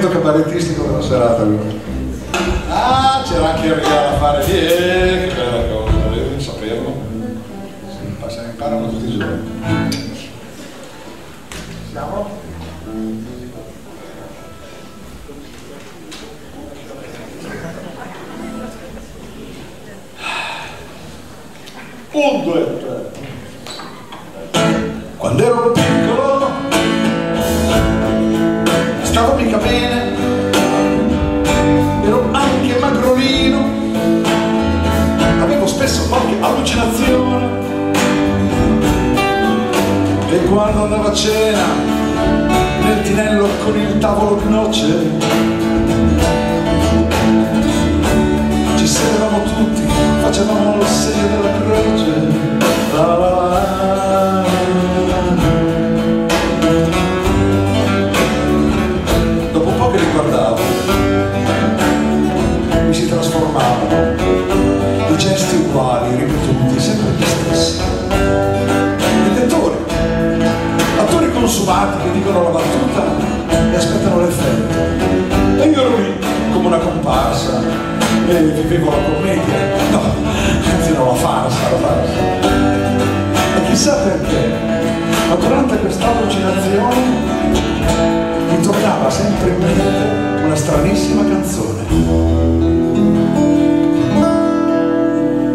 momento cabarettistico della serata lui. Ah, c'era anche il regalo da fare lì, che bella cosa, devi saperlo. Se ne imparano tutti i giorni. Siamo? Un, due, tre. Quando ero piccolo stavo mica bene, ero anche magrolino, avevo spesso qualche allucinazione e quando andavo a cena nel tinello con il tavolo di noce ci sedevamo tutti, facevamo la sede della croce, la la la. Dopo un po' che li guardavo mi si trasformavano, i gesti uguali, ripetuti, sempre gli stessi, dettori, attori consumati che dicono la battuta e aspettano l'effetto, e io ero lì come una comparsa e vivevo la commedia, no, anzi no, la farsa. E chissà perché, ma durante questa allucinazione mi tornava sempre in mente una stranissima canzone.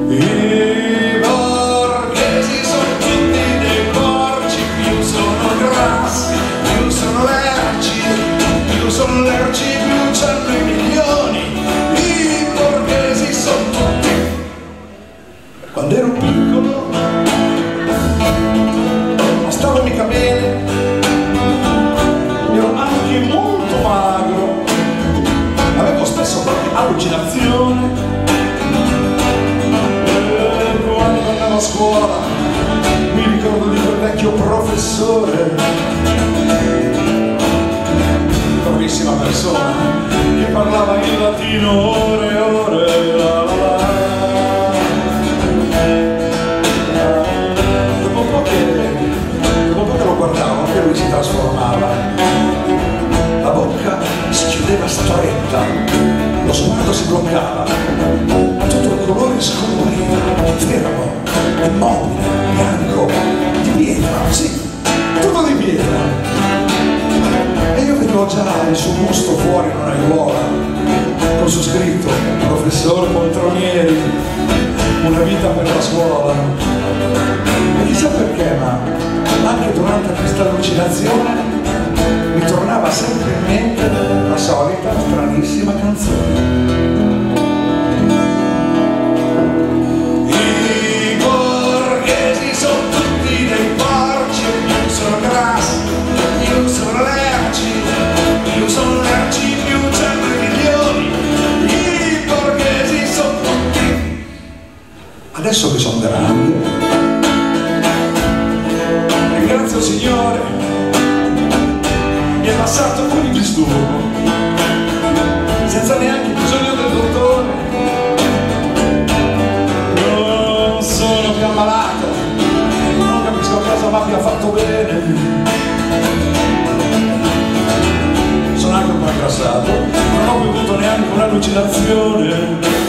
I borghesi sono tutti dei porci, più sono grassi, più sono lerci, più c'hanno i milioni. Quando ero piccolo non stavo mica bene, ero anche molto magro, avevo spesso qualche allucinazione e quando andavo a scuola mi ricordo di quel vecchio professore, bravissima persona che parlava in latino ore e ore, la la la. Lui si trasformava, la bocca si chiudeva stretta, lo sguardo si bloccava, tutto il colore scompariva, fermo, immobile, bianco, di pietra, sì, tutto di pietra. E io vedevo già il suo busto fuori in una ruola, con su scritto Professor Poltronieri, una vita per la scuola. E chissà perché, ma anche durante questa allucinazione mi tornava sempre in mente la solita stranissima canzone. I borghesi sono tutti dei porci, più sono grassi, più sono lerci, più c'hanno i milioni. I borghesi sono tutti. Adesso che sono grande, grazie Signore, mi è passato ogni disturbo, senza neanche bisogno del dottore. Non sono più ammalato, non capisco cosa mi abbia fatto bene. Sono anche un po' ingrassato, non ho bevuto neanche un'allucinazione.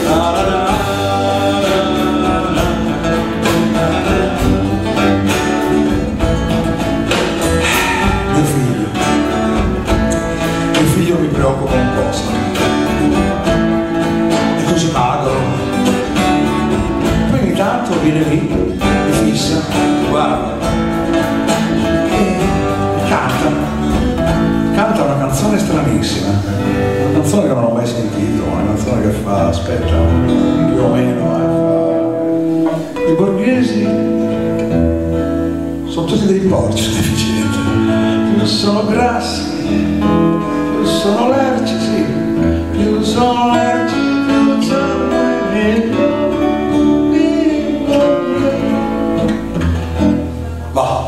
La la la. Preoccupa un po', è così magro, poi ogni tanto viene lì, mi fissa, guarda, e canta una canzone stranissima, una canzone che non ho mai sentito, una canzone che fa, aspetta, più o meno, i borghesi sono tutti dei porci, deficienti, sono grassi, sono lerci, sì, più sono lerci, più sono lerci. Ma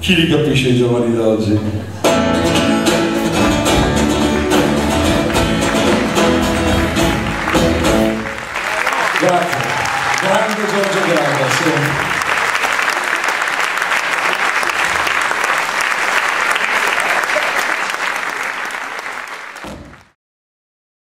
chi li capisce i giovani d'oggi? Grazie, grande Giorgio Granda, sì.